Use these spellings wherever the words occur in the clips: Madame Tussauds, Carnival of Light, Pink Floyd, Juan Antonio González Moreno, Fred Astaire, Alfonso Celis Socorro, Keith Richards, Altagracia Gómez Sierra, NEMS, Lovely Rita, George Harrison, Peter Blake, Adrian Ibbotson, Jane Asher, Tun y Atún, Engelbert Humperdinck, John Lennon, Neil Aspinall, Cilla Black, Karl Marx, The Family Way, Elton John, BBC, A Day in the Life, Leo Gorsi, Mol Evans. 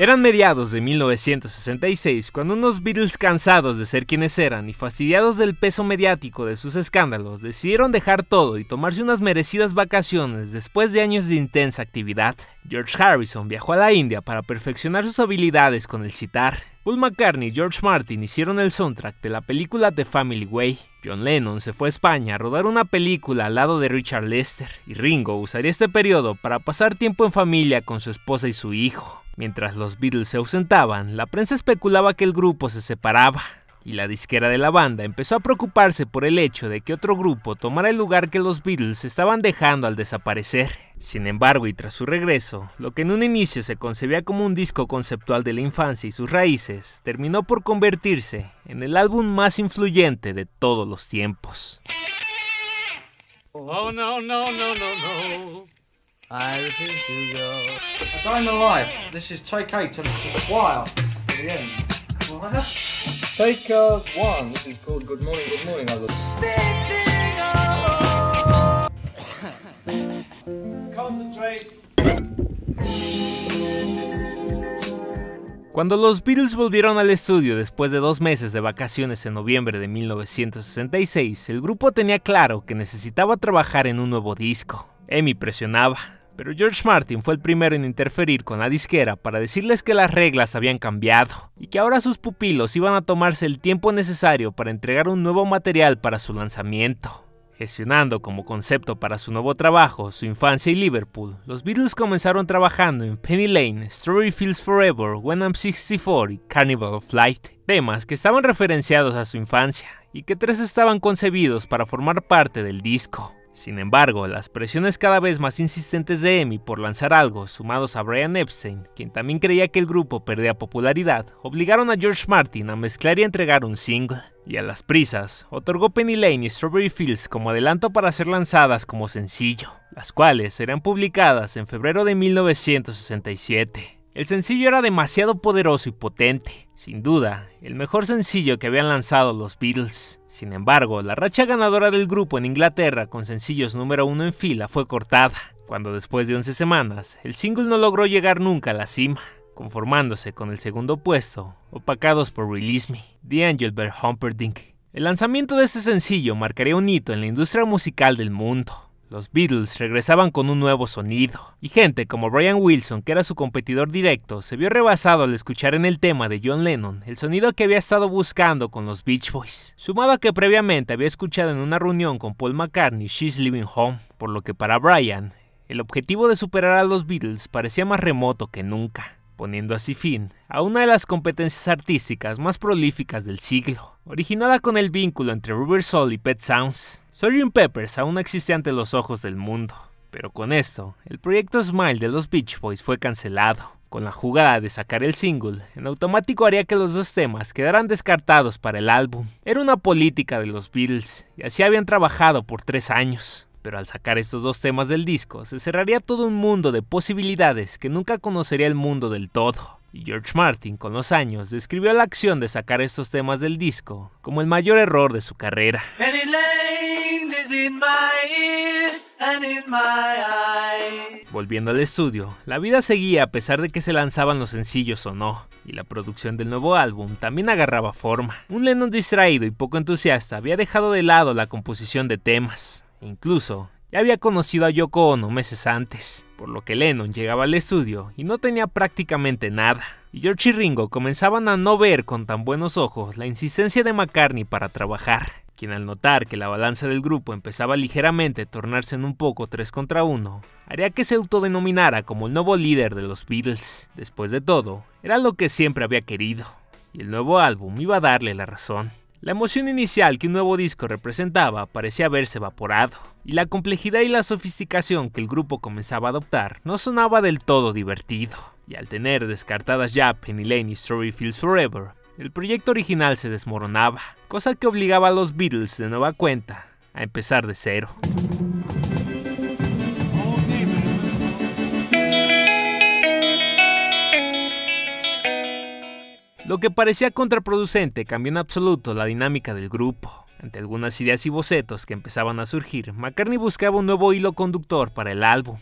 Eran mediados de 1966 cuando unos Beatles cansados de ser quienes eran y fastidiados del peso mediático de sus escándalos decidieron dejar todo y tomarse unas merecidas vacaciones después de años de intensa actividad. George Harrison viajó a la India para perfeccionar sus habilidades con el sitar. Paul McCartney y George Martin hicieron el soundtrack de la película The Family Way. John Lennon se fue a España a rodar una película al lado de Richard Lester y Ringo usaría este periodo para pasar tiempo en familia con su esposa y su hijo. Mientras los Beatles se ausentaban, la prensa especulaba que el grupo se separaba, y la disquera de la banda empezó a preocuparse por el hecho de que otro grupo tomara el lugar que los Beatles estaban dejando al desaparecer. Sin embargo, y tras su regreso, lo que en un inicio se concebía como un disco conceptual de la infancia y sus raíces, terminó por convertirse en el álbum más influyente de todos los tiempos. Oh, no, no, no, no, no. I refuse to go. A Day in the Life. This is take 8 and it's the choir. The end. Choir? Take 1. This is called Good Morning, Good Morning. I love. Concentrate. Cuando los Beatles volvieron al estudio después de 2 meses de vacaciones en noviembre de 1966, el grupo tenía claro que necesitaba trabajar en un nuevo disco. EMI presionaba, pero George Martin fue el primero en interferir con la disquera para decirles que las reglas habían cambiado y que ahora sus pupilos iban a tomarse el tiempo necesario para entregar un nuevo material para su lanzamiento. Gestionando como concepto para su nuevo trabajo su infancia y Liverpool, los Beatles comenzaron trabajando en Penny Lane, Strawberry Fields Forever, When I'm 64 y Carnival of Light, temas que estaban referenciados a su infancia y que 3 estaban concebidos para formar parte del disco. Sin embargo, las presiones cada vez más insistentes de EMI por lanzar algo, sumados a Brian Epstein, quien también creía que el grupo perdía popularidad, obligaron a George Martin a mezclar y entregar un single. Y a las prisas, otorgó Penny Lane y Strawberry Fields como adelanto para ser lanzadas como sencillo, las cuales serán publicadas en febrero de 1967. El sencillo era demasiado poderoso y potente, sin duda, el mejor sencillo que habían lanzado los Beatles. Sin embargo, la racha ganadora del grupo en Inglaterra con sencillos número 1 en fila fue cortada, cuando después de 11 semanas, el single no logró llegar nunca a la cima, conformándose con el segundo puesto, opacados por Release Me, de Engelbert Humperdinck. El lanzamiento de este sencillo marcaría un hito en la industria musical del mundo. Los Beatles regresaban con un nuevo sonido, y gente como Brian Wilson, que era su competidor directo, se vio rebasado al escuchar en el tema de John Lennon el sonido que había estado buscando con los Beach Boys, sumado a que previamente había escuchado en una reunión con Paul McCartney She's Leaving Home, por lo que para Brian, el objetivo de superar a los Beatles parecía más remoto que nunca, poniendo así fin a una de las competencias artísticas más prolíficas del siglo, originada con el vínculo entre Rubber Soul y Pet Sounds. Sgt. Pepper's aún existe ante los ojos del mundo, pero con esto, el proyecto Smile de los Beach Boys fue cancelado. Con la jugada de sacar el single, en automático haría que los 2 temas quedaran descartados para el álbum. Era una política de los Beatles, y así habían trabajado por 3 años. Pero al sacar estos 2 temas del disco, se cerraría todo un mundo de posibilidades que nunca conocería el mundo del todo. Y George Martin, con los años, describió la acción de sacar estos temas del disco como el mayor error de su carrera. Volviendo al estudio, la vida seguía a pesar de que se lanzaban los sencillos o no, y la producción del nuevo álbum también agarraba forma. Un Lennon distraído y poco entusiasta había dejado de lado la composición de temas, e incluso ya había conocido a Yoko Ono meses antes, por lo que Lennon llegaba al estudio y no tenía prácticamente nada, y George y Ringo comenzaban a no ver con tan buenos ojos la insistencia de McCartney para trabajar, quien al notar que la balanza del grupo empezaba ligeramente a tornarse en un poco 3 contra 1, haría que se autodenominara como el nuevo líder de los Beatles. Después de todo, era lo que siempre había querido, y el nuevo álbum iba a darle la razón. La emoción inicial que un nuevo disco representaba parecía haberse evaporado, y la complejidad y la sofisticación que el grupo comenzaba a adoptar no sonaba del todo divertido, y al tener descartadas ya Penny Lane y Strawberry Fields Forever, el proyecto original se desmoronaba, cosa que obligaba a los Beatles de nueva cuenta a empezar de cero. Lo que parecía contraproducente cambió en absoluto la dinámica del grupo. Ante algunas ideas y bocetos que empezaban a surgir, McCartney buscaba un nuevo hilo conductor para el álbum,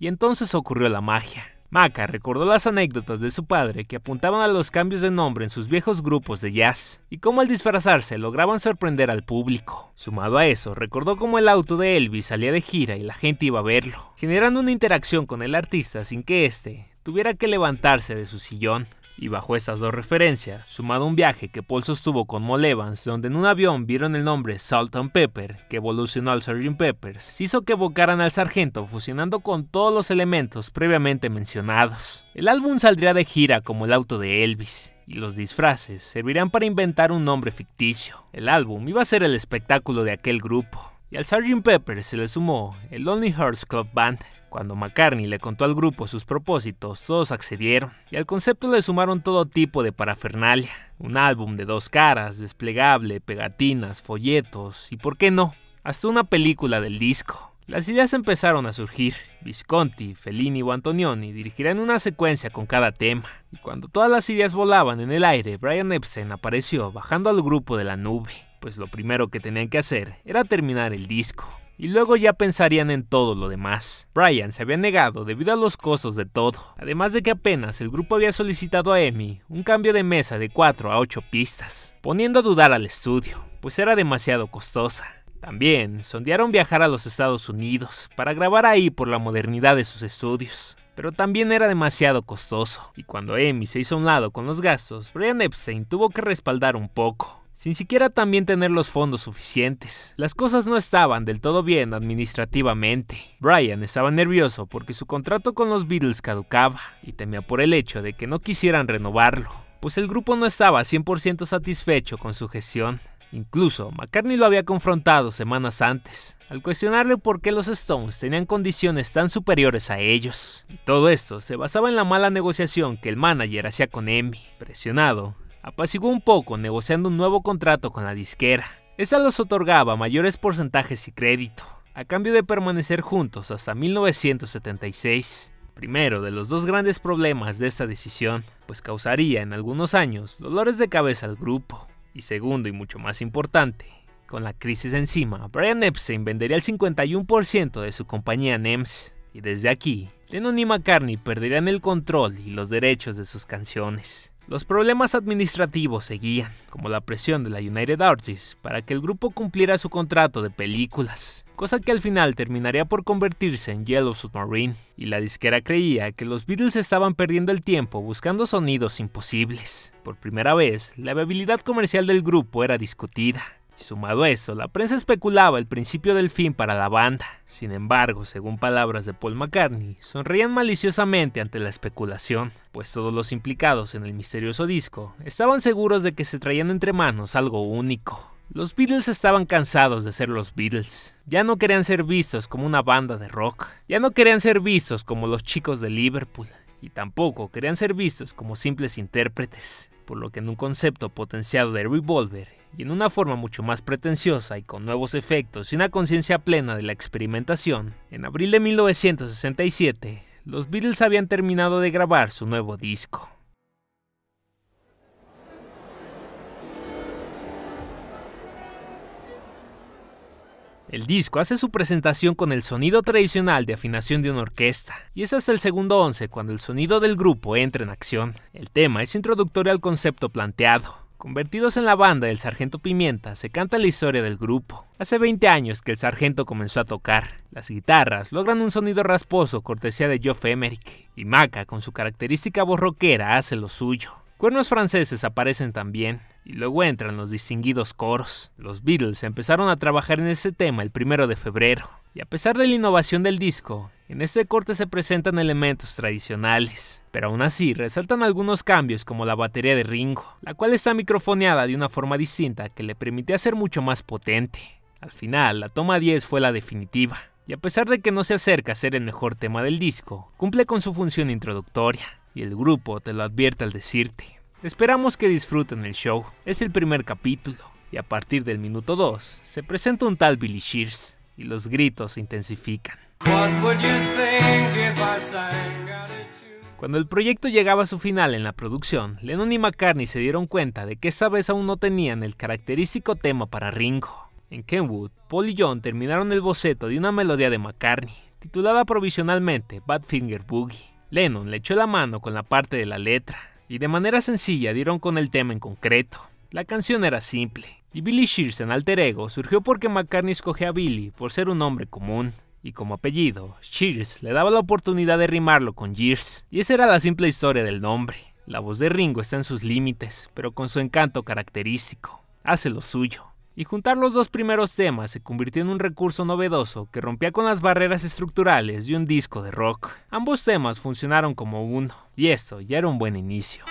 y entonces ocurrió la magia. Maca recordó las anécdotas de su padre que apuntaban a los cambios de nombre en sus viejos grupos de jazz y cómo al disfrazarse lograban sorprender al público. Sumado a eso, recordó cómo el auto de Elvis salía de gira y la gente iba a verlo, generando una interacción con el artista sin que éste tuviera que levantarse de su sillón. Y bajo estas dos referencias, sumado a un viaje que Paul sostuvo con Mol Evans, donde en un avión vieron el nombre Salt and Pepper, que evolucionó al Sgt. Pepper's, hizo que evocaran al sargento fusionando con todos los elementos previamente mencionados. El álbum saldría de gira como el auto de Elvis, y los disfraces servirían para inventar un nombre ficticio. El álbum iba a ser el espectáculo de aquel grupo, y al Sgt. Pepper se le sumó el Lonely Hearts Club Band. Cuando McCartney le contó al grupo sus propósitos, todos accedieron, y al concepto le sumaron todo tipo de parafernalia. Un álbum de dos caras, desplegable, pegatinas, folletos, y por qué no, hasta una película del disco. Las ideas empezaron a surgir. Visconti, Fellini o Antonioni dirigirían una secuencia con cada tema. Y cuando todas las ideas volaban en el aire, Brian Epstein apareció bajando al grupo de la nube, pues lo primero que tenían que hacer era terminar el disco, y luego ya pensarían en todo lo demás. Brian se había negado debido a los costos de todo, además de que apenas el grupo había solicitado a EMI un cambio de mesa de 4 a 8 pistas, poniendo a dudar al estudio, pues era demasiado costosa. También sondearon viajar a los Estados Unidos para grabar ahí por la modernidad de sus estudios, pero también era demasiado costoso, y cuando EMI se hizo a un lado con los gastos, Brian Epstein tuvo que respaldar un poco, sin siquiera también tener los fondos suficientes. Las cosas no estaban del todo bien administrativamente. Brian estaba nervioso porque su contrato con los Beatles caducaba y temía por el hecho de que no quisieran renovarlo, pues el grupo no estaba 100% satisfecho con su gestión. Incluso McCartney lo había confrontado semanas antes, al cuestionarle por qué los Stones tenían condiciones tan superiores a ellos. Y todo esto se basaba en la mala negociación que el manager hacía con EMI. Presionado, apaciguó un poco negociando un nuevo contrato con la disquera. Esa los otorgaba mayores porcentajes y crédito, a cambio de permanecer juntos hasta 1976. Primero de los dos grandes problemas de esta decisión, pues causaría en algunos años dolores de cabeza al grupo. Y segundo y mucho más importante, con la crisis encima, Brian Epstein vendería el 51% de su compañía NEMS. Y desde aquí, Lennon y McCartney perderían el control y los derechos de sus canciones. Los problemas administrativos seguían, como la presión de la United Artists para que el grupo cumpliera su contrato de películas, cosa que al final terminaría por convertirse en Yellow Submarine, y la disquera creía que los Beatles estaban perdiendo el tiempo buscando sonidos imposibles. Por primera vez, la viabilidad comercial del grupo era discutida, y sumado a eso, la prensa especulaba el principio del fin para la banda. Sin embargo, según palabras de Paul McCartney, sonreían maliciosamente ante la especulación, pues todos los implicados en el misterioso disco estaban seguros de que se traían entre manos algo único. Los Beatles estaban cansados de ser los Beatles, ya no querían ser vistos como una banda de rock, ya no querían ser vistos como los chicos de Liverpool, y tampoco querían ser vistos como simples intérpretes, por lo que en un concepto potenciado de Revolver, y en una forma mucho más pretenciosa y con nuevos efectos y una conciencia plena de la experimentación, en abril de 1967, los Beatles habían terminado de grabar su nuevo disco. El disco hace su presentación con el sonido tradicional de afinación de una orquesta, y es hasta el segundo 11 cuando el sonido del grupo entra en acción. El tema es introductorio al concepto planteado. Convertidos en la banda del Sargento Pimienta, se canta la historia del grupo. Hace 20 años que el sargento comenzó a tocar. Las guitarras logran un sonido rasposo cortesía de Geoff Emerick, y Maca, con su característica voz rockera, hace lo suyo. Cuernos franceses aparecen también, y luego entran los distinguidos coros. Los Beatles empezaron a trabajar en este tema el 1 de febrero, y a pesar de la innovación del disco, en este corte se presentan elementos tradicionales, pero aún así resaltan algunos cambios como la batería de Ringo, la cual está microfoneada de una forma distinta que le permitía ser mucho más potente. Al final, la toma 10 fue la definitiva, y a pesar de que no se acerca a ser el mejor tema del disco, cumple con su función introductoria, y el grupo te lo advierte al decirte: esperamos que disfruten el show, es el primer capítulo, y a partir del minuto 2, se presenta un tal Billy Shears, y los gritos se intensifican. Cuando el proyecto llegaba a su final en la producción, Lennon y McCartney se dieron cuenta de que esa vez aún no tenían el característico tema para Ringo. En Kenwood, Paul y John terminaron el boceto de una melodía de McCartney, titulada provisionalmente Badfinger Boogie, Lennon le echó la mano con la parte de la letra, y de manera sencilla dieron con el tema en concreto. La canción era simple, y Billy Shears en alter ego surgió porque McCartney escogió a Billy por ser un hombre común, y como apellido, Shears le daba la oportunidad de rimarlo con Years, y esa era la simple historia del nombre. La voz de Ringo está en sus límites, pero con su encanto característico, hace lo suyo. Y juntar los dos primeros temas se convirtió en un recurso novedoso que rompía con las barreras estructurales de un disco de rock. Ambos temas funcionaron como uno, y esto ya era un buen inicio.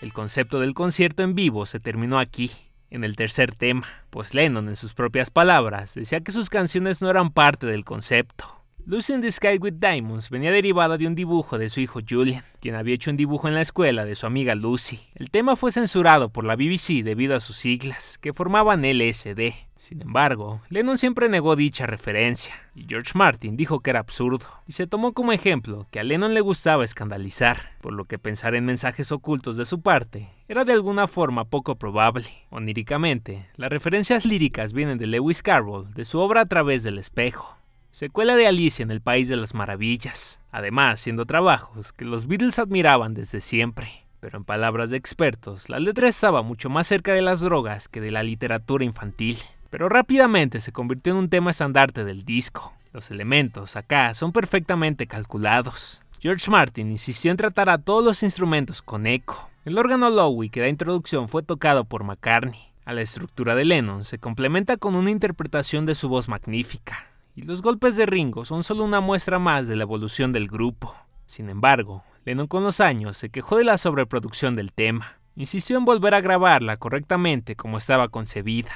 El concepto del concierto en vivo se terminó aquí, en el tercer tema, pues Lennon en sus propias palabras decía que sus canciones no eran parte del concepto. Lucy in the Sky with Diamonds venía derivada de un dibujo de su hijo Julian, quien había hecho un dibujo en la escuela de su amiga Lucy. El tema fue censurado por la BBC debido a sus siglas, que formaban LSD. Sin embargo, Lennon siempre negó dicha referencia, y George Martin dijo que era absurdo, y se tomó como ejemplo que a Lennon le gustaba escandalizar, por lo que pensar en mensajes ocultos de su parte era de alguna forma poco probable. Oníricamente, las referencias líricas vienen de Lewis Carroll, de su obra A Través del Espejo, secuela de Alicia en el País de las Maravillas, además siendo trabajos que los Beatles admiraban desde siempre. Pero en palabras de expertos, la letra estaba mucho más cerca de las drogas que de la literatura infantil, pero rápidamente se convirtió en un tema estandarte del disco. Los elementos acá son perfectamente calculados. George Martin insistió en tratar a todos los instrumentos con eco. El órgano Lowy que da introducción fue tocado por McCartney. A la estructura de Lennon se complementa con una interpretación de su voz magnífica, y los golpes de Ringo son solo una muestra más de la evolución del grupo. Sin embargo, Lennon con los años se quejó de la sobreproducción del tema. Insistió en volver a grabarla correctamente como estaba concebida,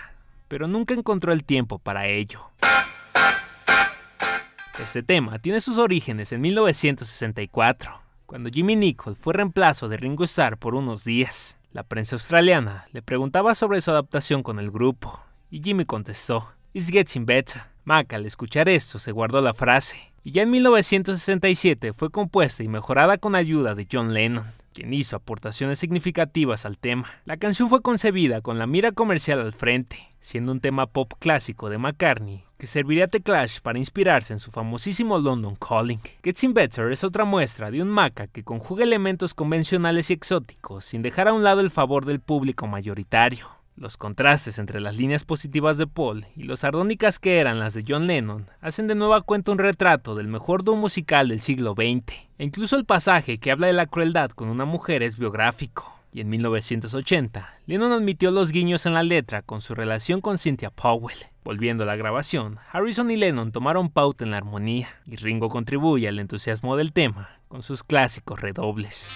pero nunca encontró el tiempo para ello. Este tema tiene sus orígenes en 1964, cuando Jimmy Nicol fue reemplazo de Ringo Starr por unos días. La prensa australiana le preguntaba sobre su adaptación con el grupo, y Jimmy contestó: "It's getting better". Mac, al escuchar esto, se guardó la frase, y ya en 1967 fue compuesta y mejorada con ayuda de John Lennon, quien hizo aportaciones significativas al tema. La canción fue concebida con la mira comercial al frente, siendo un tema pop clásico de McCartney, que serviría a The Clash para inspirarse en su famosísimo London Calling. Getting Better es otra muestra de un maca que conjuga elementos convencionales y exóticos sin dejar a un lado el favor del público mayoritario. Los contrastes entre las líneas positivas de Paul y los sardónicas que eran las de John Lennon hacen de nueva cuenta un retrato del mejor dúo musical del siglo XX. E incluso el pasaje que habla de la crueldad con una mujer es biográfico. Y en 1980, Lennon admitió los guiños en la letra con su relación con Cynthia Powell. Volviendo a la grabación, Harrison y Lennon tomaron pauta en la armonía, y Ringo contribuye al entusiasmo del tema con sus clásicos redobles.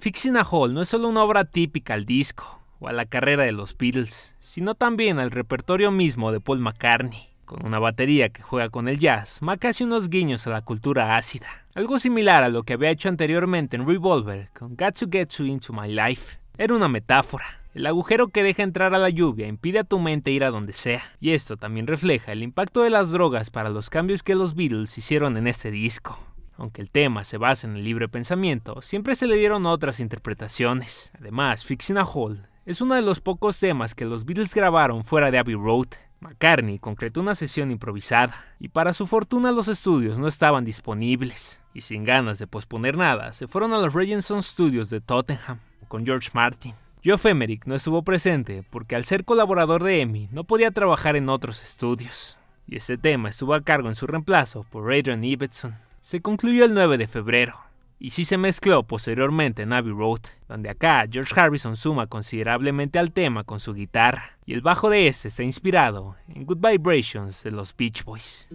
Fixing a Hole no es solo una obra típica al disco o a la carrera de los Beatles, sino también al repertorio mismo de Paul McCartney. Con una batería que juega con el jazz, Mac hace unos guiños a la cultura ácida, algo similar a lo que había hecho anteriormente en Revolver con Get You Into My Life. Era una metáfora. El agujero que deja entrar a la lluvia impide a tu mente ir a donde sea, y esto también refleja el impacto de las drogas para los cambios que los Beatles hicieron en este disco. Aunque el tema se basa en el libre pensamiento, siempre se le dieron otras interpretaciones. Además, Fixing a Hole es uno de los pocos temas que los Beatles grabaron fuera de Abbey Road. McCartney concretó una sesión improvisada, y para su fortuna los estudios no estaban disponibles, y sin ganas de posponer nada, se fueron a los Regenson Studios de Tottenham con George Martin. Geoff Emerick no estuvo presente porque al ser colaborador de EMI no podía trabajar en otros estudios, y este tema estuvo a cargo en su reemplazo por Adrian Ibbotson. Se concluyó el 9 de febrero, y sí se mezcló posteriormente en Abbey Road, donde acá George Harrison suma considerablemente al tema con su guitarra, y el bajo de este está inspirado en Good Vibrations de los Beach Boys.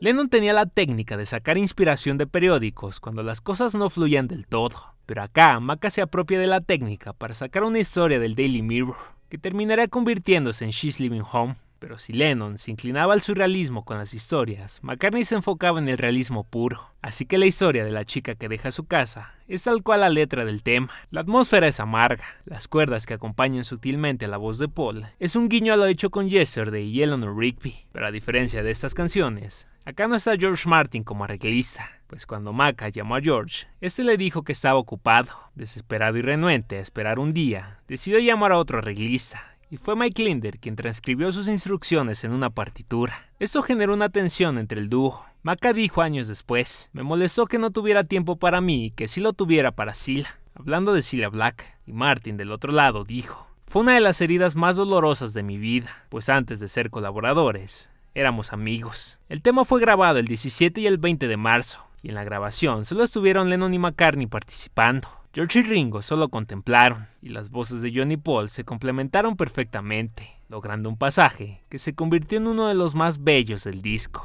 Lennon tenía la técnica de sacar inspiración de periódicos cuando las cosas no fluían del todo, pero acá Maca se apropia de la técnica para sacar una historia del Daily Mirror, que terminará convirtiéndose en She's Leaving Home. Pero si Lennon se inclinaba al surrealismo con las historias, McCartney se enfocaba en el realismo puro. Así que la historia de la chica que deja su casa es tal cual la letra del tema. La atmósfera es amarga, las cuerdas que acompañan sutilmente la voz de Paul es un guiño a lo hecho con Yesterday y Eleanor Rigby. Pero a diferencia de estas canciones, acá no está George Martin como arreglista, pues cuando Maca llamó a George, este le dijo que estaba ocupado. Desesperado y renuente a esperar un día, decidió llamar a otro arreglista, y fue Mike Linder quien transcribió sus instrucciones en una partitura. Esto generó una tensión entre el dúo. Maca dijo años después: me molestó que no tuviera tiempo para mí y que sí lo tuviera para Cilla, hablando de Cilla Black. Y Martin, del otro lado, dijo: fue una de las heridas más dolorosas de mi vida, pues antes de ser colaboradores, éramos amigos. El tema fue grabado el 17 y el 20 de marzo, y en la grabación solo estuvieron Lennon y McCartney participando. George y Ringo solo contemplaron, y las voces de John y Paul se complementaron perfectamente, logrando un pasaje que se convirtió en uno de los más bellos del disco.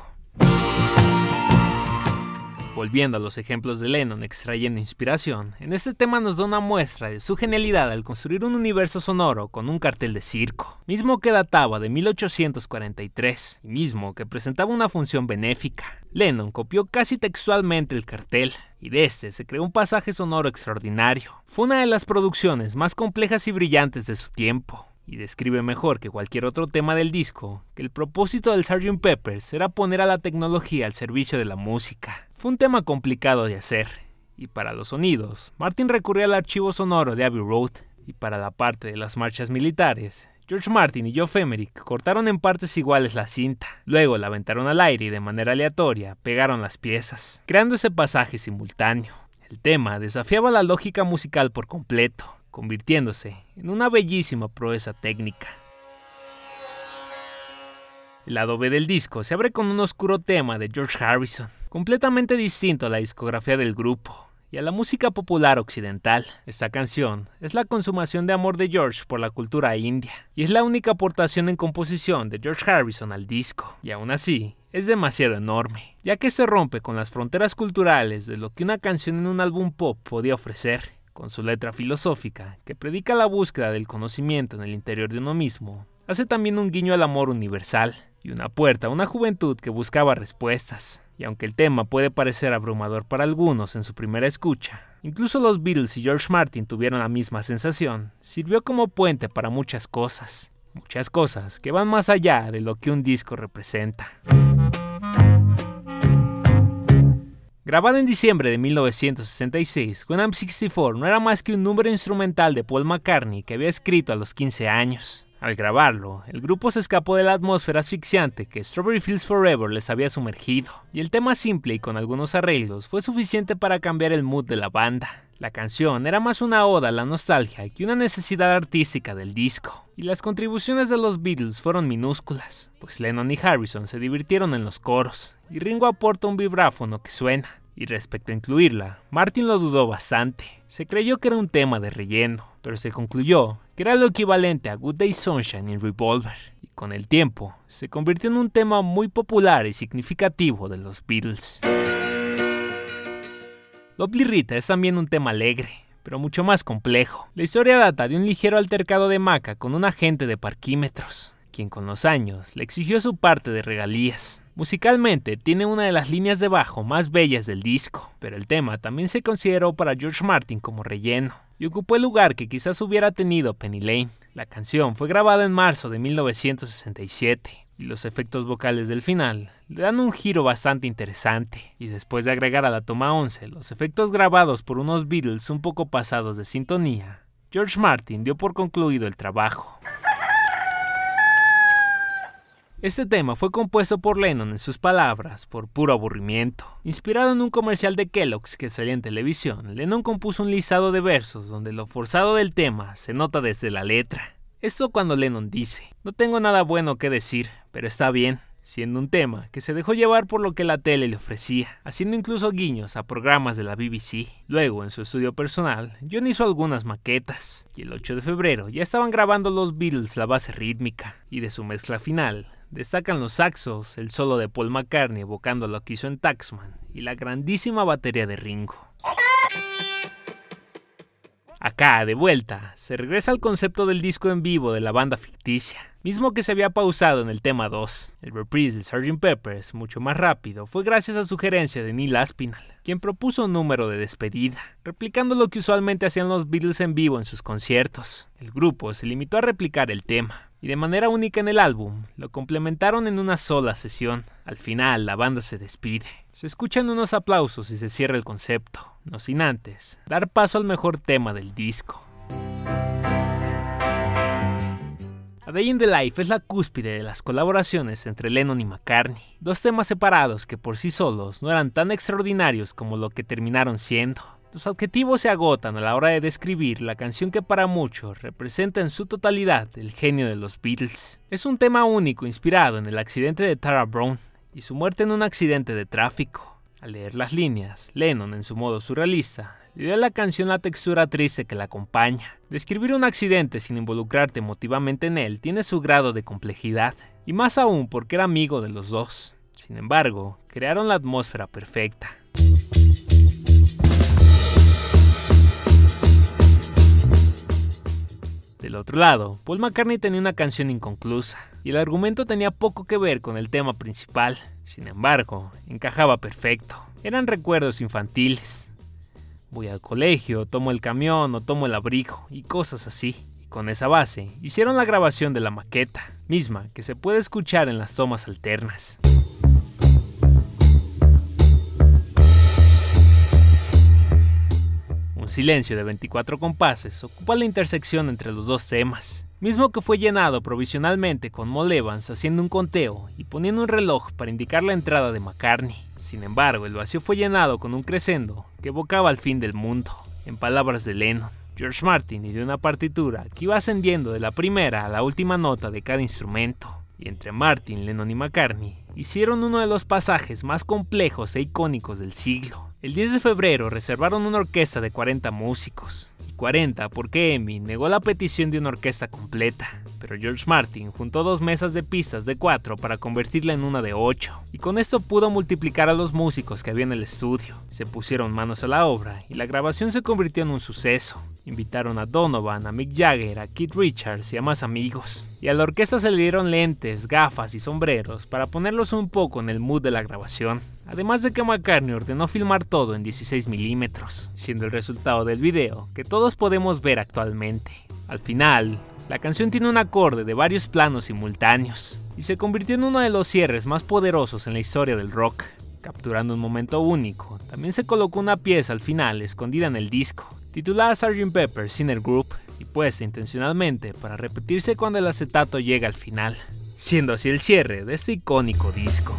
Volviendo a los ejemplos de Lennon extrayendo inspiración, en este tema nos da una muestra de su genialidad al construir un universo sonoro con un cartel de circo, mismo que databa de 1843, y mismo que presentaba una función benéfica. Lennon copió casi textualmente el cartel, y de este se creó un pasaje sonoro extraordinario. Fue una de las producciones más complejas y brillantes de su tiempo, y describe mejor que cualquier otro tema del disco que el propósito del Sgt. Pepper's era poner a la tecnología al servicio de la música. Fue un tema complicado de hacer, y para los sonidos, Martin recurrió al archivo sonoro de Abbey Road, y para la parte de las marchas militares, George Martin y Geoff Emerick cortaron en partes iguales la cinta, luego la aventaron al aire y de manera aleatoria pegaron las piezas, creando ese pasaje simultáneo. El tema desafiaba la lógica musical por completo, convirtiéndose en una bellísima proeza técnica. El lado B del disco se abre con un oscuro tema de George Harrison, completamente distinto a la discografía del grupo y a la música popular occidental. Esta canción es la consumación de amor de George por la cultura india, y es la única aportación en composición de George Harrison al disco, y aún así es demasiado enorme, ya que se rompe con las fronteras culturales de lo que una canción en un álbum pop podía ofrecer, con su letra filosófica, que predica la búsqueda del conocimiento en el interior de uno mismo. Hace también un guiño al amor universal, y una puerta a una juventud que buscaba respuestas. Y aunque el tema puede parecer abrumador para algunos en su primera escucha, incluso los Beatles y George Martin tuvieron la misma sensación, sirvió como puente para muchas cosas que van más allá de lo que un disco representa. Grabada en diciembre de 1966, When I'm 64 no era más que un número instrumental de Paul McCartney que había escrito a los 15 años. Al grabarlo, el grupo se escapó de la atmósfera asfixiante que Strawberry Fields Forever les había sumergido, y el tema simple y con algunos arreglos fue suficiente para cambiar el mood de la banda. La canción era más una oda a la nostalgia que una necesidad artística del disco, y las contribuciones de los Beatles fueron minúsculas, pues Lennon y Harrison se divirtieron en los coros, y Ringo aporta un vibráfono que suena. Y respecto a incluirla, Martin lo dudó bastante. Se creyó que era un tema de relleno, pero se concluyó que era lo equivalente a Good Day Sunshine y Revolver, y con el tiempo se convirtió en un tema muy popular y significativo de los Beatles. Lovely Rita es también un tema alegre, pero mucho más complejo. La historia data de un ligero altercado de Maca con un agente de parquímetros, quien con los años le exigió su parte de regalías. Musicalmente tiene una de las líneas de bajo más bellas del disco, pero el tema también se consideró para George Martin como relleno, y ocupó el lugar que quizás hubiera tenido Penny Lane. La canción fue grabada en marzo de 1967, y los efectos vocales del final le dan un giro bastante interesante, y después de agregar a la toma 11 los efectos grabados por unos Beatles un poco pasados de sintonía, George Martin dio por concluido el trabajo. Este tema fue compuesto por Lennon, en sus palabras, por puro aburrimiento. Inspirado en un comercial de Kellogg's que salía en televisión, Lennon compuso un listado de versos donde lo forzado del tema se nota desde la letra. Esto cuando Lennon dice: no tengo nada bueno que decir, pero está bien, siendo un tema que se dejó llevar por lo que la tele le ofrecía, haciendo incluso guiños a programas de la BBC. Luego, en su estudio personal, John hizo algunas maquetas, y el 8 de febrero ya estaban grabando los Beatles la base rítmica, y de su mezcla final destacan los saxos, el solo de Paul McCartney evocando lo que hizo en Taxman y la grandísima batería de Ringo. Acá, de vuelta, se regresa al concepto del disco en vivo de la banda ficticia, mismo que se había pausado en el tema 2. El reprise de Sgt. Pepper's, mucho más rápido, fue gracias a sugerencia de Neil Aspinall, quien propuso un número de despedida, replicando lo que usualmente hacían los Beatles en vivo en sus conciertos. El grupo se limitó a replicar el tema, y de manera única en el álbum, lo complementaron en una sola sesión. Al final, la banda se despide. Se escuchan unos aplausos y se cierra el concepto, no sin antes dar paso al mejor tema del disco. A Day in the Life es la cúspide de las colaboraciones entre Lennon y McCartney, dos temas separados que por sí solos no eran tan extraordinarios como lo que terminaron siendo. Los adjetivos se agotan a la hora de describir la canción que para muchos representa en su totalidad el genio de los Beatles. Es un tema único inspirado en el accidente de Tara Brown y su muerte en un accidente de tráfico. Al leer las líneas, Lennon, en su modo surrealista, le dio a la canción la textura triste que la acompaña. Describir un accidente sin involucrarte emotivamente en él tiene su grado de complejidad, y más aún porque era amigo de los dos. Sin embargo, crearon la atmósfera perfecta. Del otro lado, Paul McCartney tenía una canción inconclusa, y el argumento tenía poco que ver con el tema principal. Sin embargo, encajaba perfecto. Eran recuerdos infantiles. Voy al colegio, tomo el camión o tomo el abrigo y cosas así. Y con esa base, hicieron la grabación de la maqueta, misma que se puede escuchar en las tomas alternas. Un silencio de 24 compases ocupa la intersección entre los dos temas, mismo que fue llenado provisionalmente con Moll Evans haciendo un conteo y poniendo un reloj para indicar la entrada de McCartney. Sin embargo, el vacío fue llenado con un crescendo que evocaba el fin del mundo, en palabras de Lennon. George Martin ideó una partitura que iba ascendiendo de la primera a la última nota de cada instrumento, y entre Martin, Lennon y McCartney hicieron uno de los pasajes más complejos e icónicos del siglo. El 10 de febrero reservaron una orquesta de 40 músicos, 40 porque EMI negó la petición de una orquesta completa, pero George Martin juntó dos mesas de pistas de 4 para convertirla en una de 8, y con esto pudo multiplicar a los músicos que había en el estudio. Se pusieron manos a la obra y la grabación se convirtió en un suceso. Invitaron a Donovan, a Mick Jagger, a Keith Richards y a más amigos, y a la orquesta se le dieron lentes, gafas y sombreros para ponerlos un poco en el mood de la grabación. Además de que McCartney ordenó filmar todo en 16 milímetros, siendo el resultado del video que todos podemos ver actualmente. Al final, la canción tiene un acorde de varios planos simultáneos, y se convirtió en uno de los cierres más poderosos en la historia del rock. Capturando un momento único, también se colocó una pieza al final escondida en el disco, titulada Sgt. Pepper's Inner Group, y puesta intencionalmente para repetirse cuando el acetato llega al final, siendo así el cierre de este icónico disco.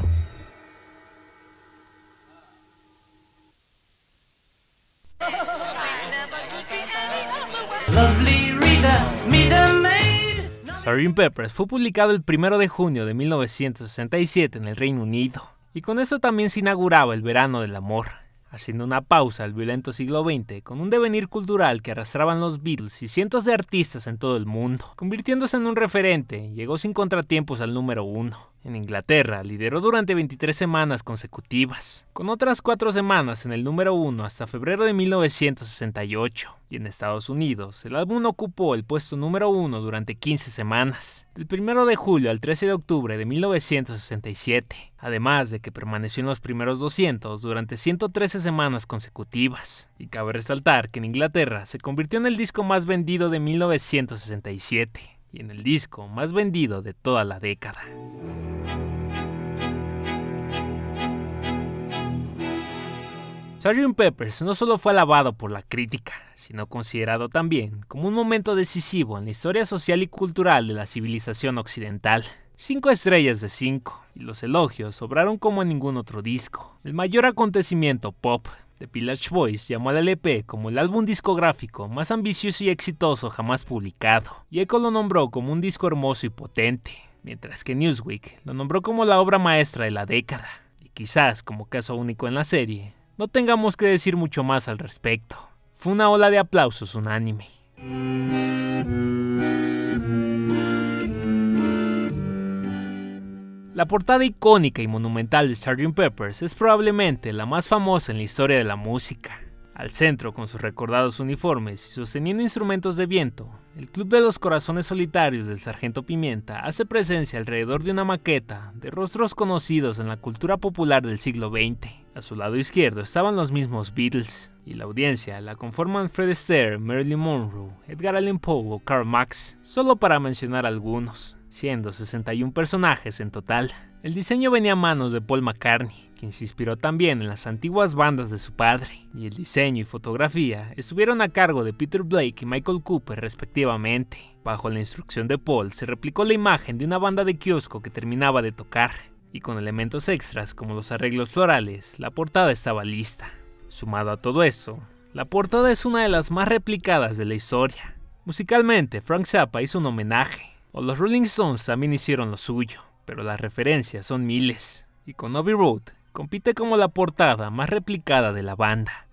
Lovely Rita, meet a maid. Sgt. Pepper's fue publicado el 1 de junio de 1967 en el Reino Unido, y con eso también se inauguraba el verano del amor, haciendo una pausa al violento siglo XX con un devenir cultural que arrastraban los Beatles y cientos de artistas en todo el mundo. Convirtiéndose en un referente, llegó sin contratiempos al número 1. En Inglaterra lideró durante 23 semanas consecutivas, con otras 4 semanas en el número 1 hasta febrero de 1968. Y en Estados Unidos, el álbum ocupó el puesto número 1 durante 15 semanas, del 1 de julio al 13 de octubre de 1967, además de que permaneció en los primeros 200 durante 113 semanas consecutivas. Y cabe resaltar que en Inglaterra se convirtió en el disco más vendido de 1967, y en el disco más vendido de toda la década. Sgt. Pepper's no solo fue alabado por la crítica, sino considerado también como un momento decisivo en la historia social y cultural de la civilización occidental. 5 estrellas de 5, y los elogios sobraron como en ningún otro disco. El mayor acontecimiento pop, The Village Voice llamó al LP como el álbum discográfico más ambicioso y exitoso jamás publicado, y Echo lo nombró como un disco hermoso y potente, mientras que Newsweek lo nombró como la obra maestra de la década, y quizás como caso único en la serie, no tengamos que decir mucho más al respecto. Fue una ola de aplausos unánime. La portada icónica y monumental de Sgt. Pepper's es probablemente la más famosa en la historia de la música. Al centro, con sus recordados uniformes y sosteniendo instrumentos de viento, el Club de los Corazones Solitarios del Sargento Pimienta hace presencia alrededor de una maqueta de rostros conocidos en la cultura popular del siglo XX. A su lado izquierdo estaban los mismos Beatles, y la audiencia la conforman Fred Astaire, Marilyn Monroe, Edgar Allan Poe o Karl Marx, solo para mencionar algunos, siendo 61 personajes en total. El diseño venía a manos de Paul McCartney, quien se inspiró también en las antiguas bandas de su padre, y el diseño y fotografía estuvieron a cargo de Peter Blake y Michael Cooper respectivamente. Bajo la instrucción de Paul se replicó la imagen de una banda de kiosco que terminaba de tocar, y con elementos extras como los arreglos florales, la portada estaba lista. Sumado a todo eso, la portada es una de las más replicadas de la historia. Musicalmente, Frank Zappa hizo un homenaje, o los Rolling Stones también hicieron lo suyo, pero las referencias son miles, y con Abbey Road compite como la portada más replicada de la banda.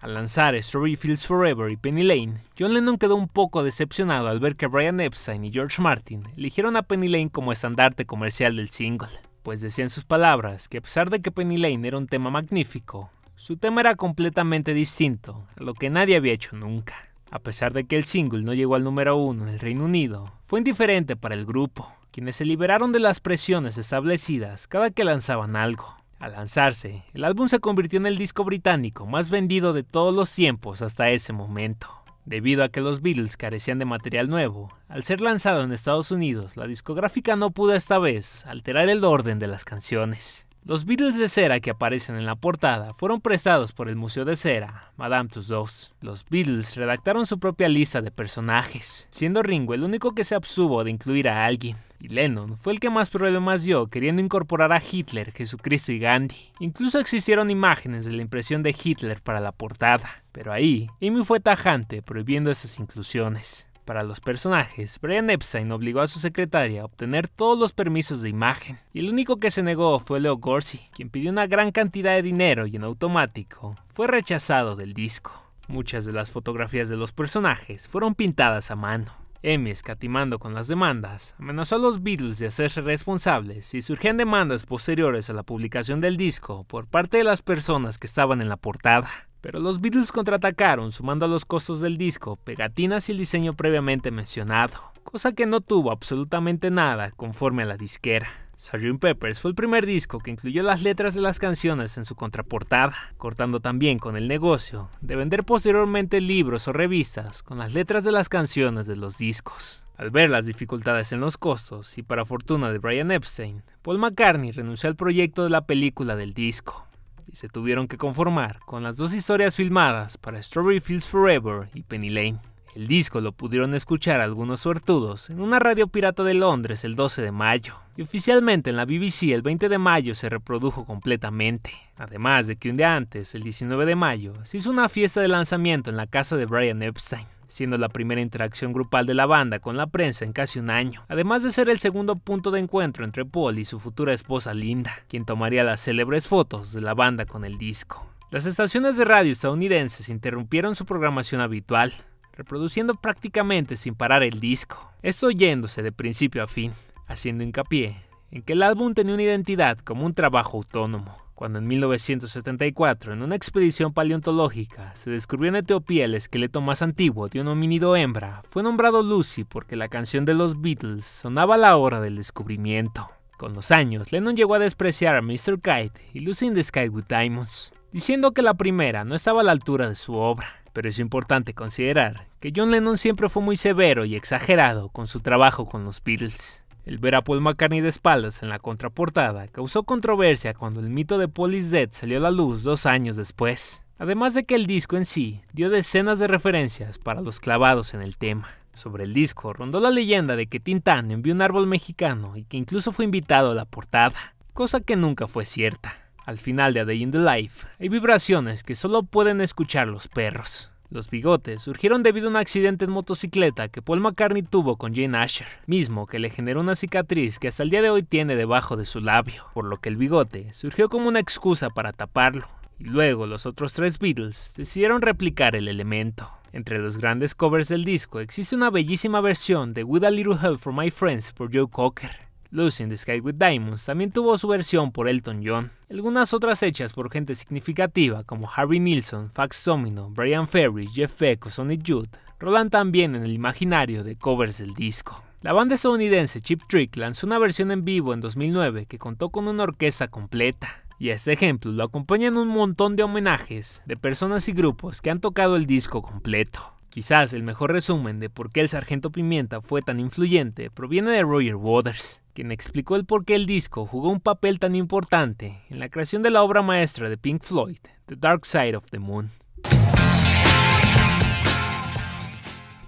Al lanzar Strawberry Fields Forever y Penny Lane, John Lennon quedó un poco decepcionado al ver que Brian Epstein y George Martin eligieron a Penny Lane como estandarte comercial del single, pues decían sus palabras que a pesar de que Penny Lane era un tema magnífico, su tema era completamente distinto a lo que nadie había hecho nunca. A pesar de que el single no llegó al número 1 en el Reino Unido, fue indiferente para el grupo, quienes se liberaron de las presiones establecidas cada que lanzaban algo. Al lanzarse, el álbum se convirtió en el disco británico más vendido de todos los tiempos hasta ese momento. Debido a que los Beatles carecían de material nuevo, al ser lanzado en Estados Unidos, la discográfica no pudo esta vez alterar el orden de las canciones. Los Beatles de cera que aparecen en la portada fueron prestados por el Museo de Cera, Madame Tussauds. Los Beatles redactaron su propia lista de personajes, siendo Ringo el único que se abstuvo de incluir a alguien, y Lennon fue el que más problemas dio queriendo incorporar a Hitler, Jesucristo y Gandhi. Incluso existieron imágenes de la impresión de Hitler para la portada, pero ahí EMI fue tajante prohibiendo esas inclusiones. Para los personajes, Brian Epstein obligó a su secretaria a obtener todos los permisos de imagen, y el único que se negó fue Leo Gorsi, quien pidió una gran cantidad de dinero y en automático fue rechazado del disco. Muchas de las fotografías de los personajes fueron pintadas a mano. EMI, escatimando con las demandas, amenazó a los Beatles de hacerse responsables si surgían demandas posteriores a la publicación del disco por parte de las personas que estaban en la portada. Pero los Beatles contraatacaron sumando a los costos del disco, pegatinas y el diseño previamente mencionado, cosa que no tuvo absolutamente nada conforme a la disquera. Sgt. Pepper's fue el primer disco que incluyó las letras de las canciones en su contraportada, cortando también con el negocio de vender posteriormente libros o revistas con las letras de las canciones de los discos. Al ver las dificultades en los costos, y para fortuna de Brian Epstein, Paul McCartney renunció al proyecto de la película del disco, y se tuvieron que conformar con las dos historias filmadas para Strawberry Fields Forever y Penny Lane. El disco lo pudieron escuchar algunos suertudos en una radio pirata de Londres el 12 de mayo, y oficialmente en la BBC el 20 de mayo se reprodujo completamente. Además de que un día antes, el 19 de mayo, se hizo una fiesta de lanzamiento en la casa de Brian Epstein, siendo la primera interacción grupal de la banda con la prensa en casi un año, además de ser el segundo punto de encuentro entre Paul y su futura esposa Linda, quien tomaría las célebres fotos de la banda con el disco. Las estaciones de radio estadounidenses interrumpieron su programación habitual, reproduciendo prácticamente sin parar el disco, esto oyéndose de principio a fin, haciendo hincapié en que el álbum tenía una identidad como un trabajo autónomo. Cuando en 1974, en una expedición paleontológica, se descubrió en Etiopía el esqueleto más antiguo de un homínido hembra, fue nombrado Lucy porque la canción de los Beatles sonaba a la hora del descubrimiento. Con los años, Lennon llegó a despreciar a Mr. Kite y Lucy in the Sky with Diamonds, diciendo que la primera no estaba a la altura de su obra, pero es importante considerar que John Lennon siempre fue muy severo y exagerado con su trabajo con los Beatles. El ver a Paul McCartney de espaldas en la contraportada causó controversia cuando el mito de Paul is Dead salió a la luz 2 años después, además de que el disco en sí dio decenas de referencias para los clavados en el tema. Sobre el disco rondó la leyenda de que Tintán envió un árbol mexicano y que incluso fue invitado a la portada, cosa que nunca fue cierta. Al final de A Day in the Life hay vibraciones que solo pueden escuchar los perros. Los bigotes surgieron debido a un accidente en motocicleta que Paul McCartney tuvo con Jane Asher, mismo que le generó una cicatriz que hasta el día de hoy tiene debajo de su labio, por lo que el bigote surgió como una excusa para taparlo, y luego los otros 3 Beatles decidieron replicar el elemento. Entre los grandes covers del disco existe una bellísima versión de With a Little Help from My Friends por Joe Cocker. Lucy in the Sky with Diamonds también tuvo su versión por Elton John, algunas otras hechas por gente significativa como Harry Nilsson, Fats Domino, Brian Ferry, Jeff Beck o Sonic Youth rolan también en el imaginario de covers del disco. La banda estadounidense Cheap Trick lanzó una versión en vivo en 2009 que contó con una orquesta completa, y a este ejemplo lo acompañan un montón de homenajes de personas y grupos que han tocado el disco completo. Quizás el mejor resumen de por qué el Sargento Pimienta fue tan influyente proviene de Roger Waters, quien explicó el por qué el disco jugó un papel tan importante en la creación de la obra maestra de Pink Floyd, The Dark Side of the Moon.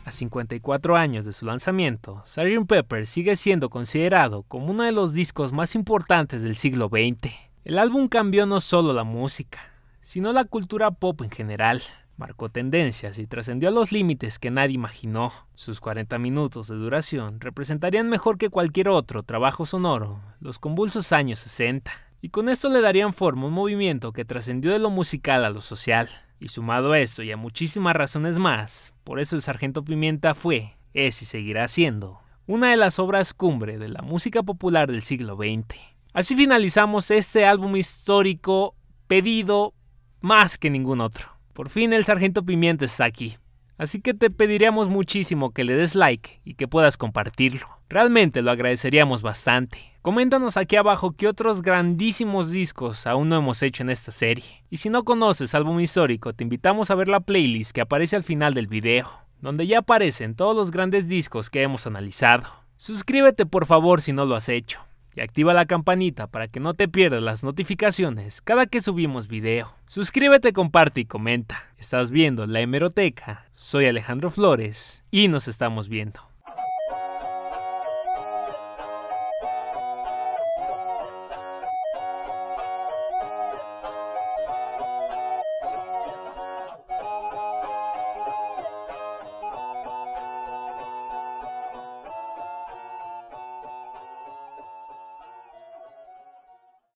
A 54 años de su lanzamiento, Sgt. Pepper sigue siendo considerado como uno de los discos más importantes del siglo XX. El álbum cambió no solo la música, sino la cultura pop en general. Marcó tendencias y trascendió a los límites que nadie imaginó. Sus 40 minutos de duración representarían mejor que cualquier otro trabajo sonoro los convulsos años 60, y con esto le darían forma a un movimiento que trascendió de lo musical a lo social. Y sumado a esto y a muchísimas razones más, por eso el Sargento Pimienta fue, es y seguirá siendo una de las obras cumbre de la música popular del siglo XX. Así finalizamos este álbum histórico pedido más que ningún otro. Por fin el Sargento Pimienta está aquí, así que te pediríamos muchísimo que le des like y que puedas compartirlo. Realmente lo agradeceríamos bastante. Coméntanos aquí abajo qué otros grandísimos discos aún no hemos hecho en esta serie. Y si no conoces Álbum Histórico, te invitamos a ver la playlist que aparece al final del video, donde ya aparecen todos los grandes discos que hemos analizado. Suscríbete por favor si no lo has hecho, y activa la campanita para que no te pierdas las notificaciones cada que subimos video. Suscríbete, comparte y comenta. Estás viendo La Hemeroteca, soy Alejandro Flores y nos estamos viendo.